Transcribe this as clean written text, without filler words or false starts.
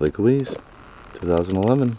Lake Louise, 2011.